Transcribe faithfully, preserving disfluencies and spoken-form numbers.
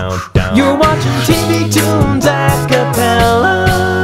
down, down. You're watching T V tunes a cappella.